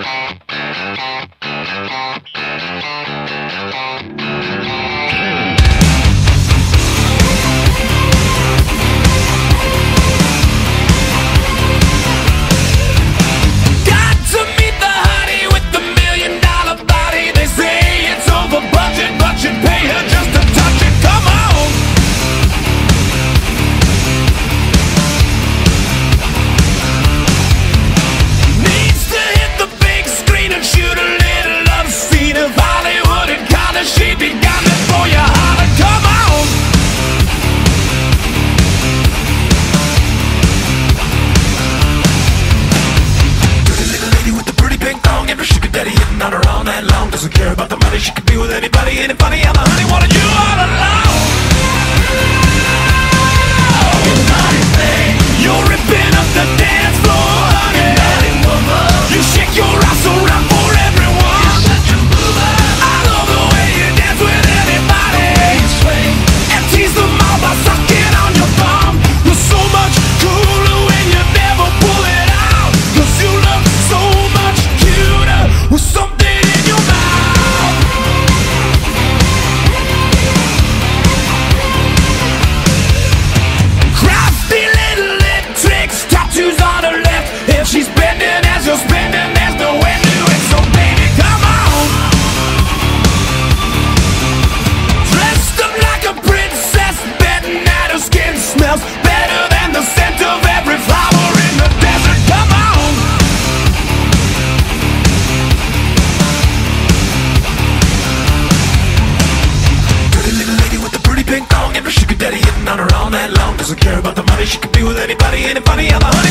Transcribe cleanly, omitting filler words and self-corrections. Doesn't care about the money, she could be with anybody, anybody. I'm a honey, wanted you all alone. You're not a thing. You're ripping up the dance floor, honey. You're woman. You shake your ass around for everyone. You're such a mover. I love the way you dance with anybody. The way you swing and tease them all by sucking on your thumb. You're so much cooler when you never pull it out, 'cause you look so much cuter with something. On her all night long, doesn't care about the money, she could be with anybody, anybody. I'm a honey.